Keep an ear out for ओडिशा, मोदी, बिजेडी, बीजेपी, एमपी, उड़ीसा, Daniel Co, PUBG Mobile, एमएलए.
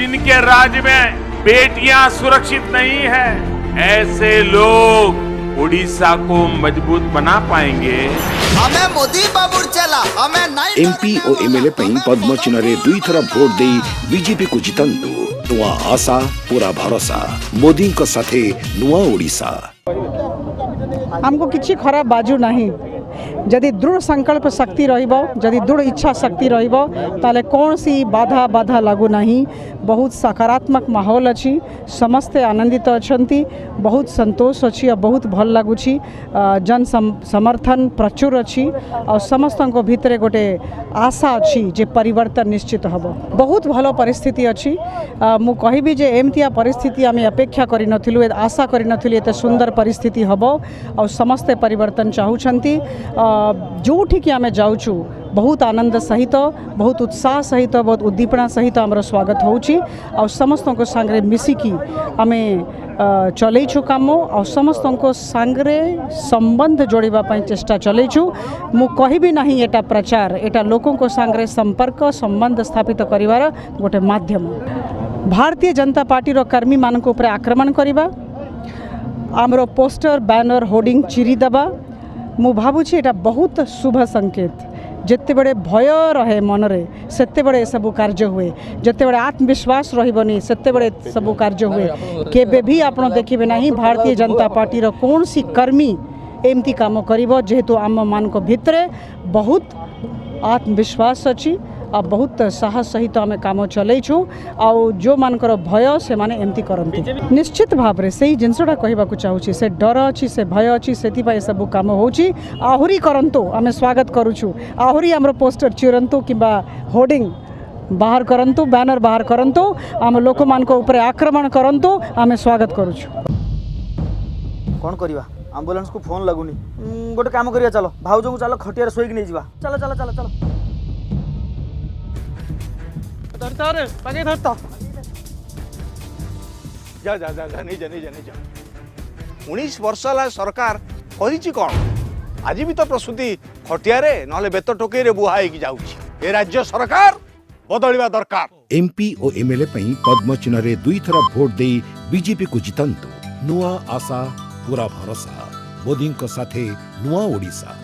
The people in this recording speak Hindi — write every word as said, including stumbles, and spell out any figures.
जिनके राज्य में बेटियां सुरक्षित नहीं है, ऐसे लोग उड़ीसा को मजबूत बना पाएंगे। हमें मोदी बाबू चला, हमें नहीं। एमपी और एमएलए पद्म चुनारे दुई थर भोट दे बीजेपी को जितंतु। नुआ आशा पूरा भरोसा मोदी को साथे नुआ ओडिशा। हमको किसी खराब बाजू नहीं, यदि दृढ़ संकल्प शक्ति रहिबो, यदि दृढ़ इच्छा शक्ति रहिबो, ताले कौन सी बाधा बाधा लागू नहीं। बहुत सकारात्मक माहौल अछि, समस्ते आनंदित अछंती, बहुत संतोष अछि और बहुत भल लगुछि। जन समर्थन प्रचुर अछि और समस्तन को भीतरे गोटे आशा अछि जे परिवर्तन निश्चित हबो। बहुत भलो परिस्थिति अछि, मु कहिबी जे एमतिया परिस्थिति आमे अपेक्षा करिनथिलु, आशा करिनथिलु एते सुंदर परिस्थिति हबो और समस्ते परिवर्तन चाहुछंती। जो ठीक आम जाऊँ बहुत आनंद सहित, बहुत उत्साह सहित, बहुत उद्दीपना सहित आमर स्वागत होउछि और समस्त को सांगरे मिसिकी आम चलैछु काम और समस्त को सांगरे संबंध जोड़ापी चेष्टा चलैछु। मु कहिबी नहीं एटा प्रचार, एटा लोकों को सांगरे संपर्क संबंध स्थापित करिवार गोटे माध्यम। भारतीय जनता पार्टी रो कर्मी मानक ऊपर आक्रमण करवा, आमरो पोस्टर बैनर होर्डिंग चिरी देवा, मु भावुछि एटा बहुत शुभ संकेत। जिते बड़े भय रहे मनरे सेते बड़े सबू कार्य हुए, जिते बड़े आत्मविश्वास रही सेते बड़े सबू कार्य हुए। केबे भी आप देखिए नहीं भारतीय जनता पार्टी रो कौन सी कर्मी एमती काम करिवो, जेहेतु आम मानक भितरे बहुत आत्मविश्वास अछि आ बहुत साहस सहित आम काम चलैछु और जो मानकर भय से माने एमती करती। निश्चित भाव में से जिनसटा कहवाक चाहूँ, से डर अच्छी, से भय अच्छी, से सबू काम होची। आहुरी करंतु आम स्वागत करूछु, आहुरी आम पोस्टर चिरंतु किंबा होर्डिंग बाहर करंतु, बैनर बाहर करंतु, आम लोक मानक ऊपर आक्रमण करंतु, आम स्वागत करूछु। कौन करवा एम्बुलेंस को फोन लगुनी, गोटे काम करिया चलो भाउजो को चलो खटिया रे सोइक नै जीवा, चलो चलो चलो चलो धरता पगे धरता जा जा जा जा नहीं जा नहीं जा नहीं जा। उन्नीस वर्ष ला सरकार करिछि कोन, आज भी तो प्रसूति खटिया रे नले बेत टोके रे बुहाई की जाउछि। ए राज्य सरकार बदलिबा दरकार। एमपी और एमएलए पई पद्म चिन्ह रे दुई थरा वोट देई बीजेपी को जितंतु। नुआ आशा पूरा भरोसा मोदी को साथे नुआ ओडिशा।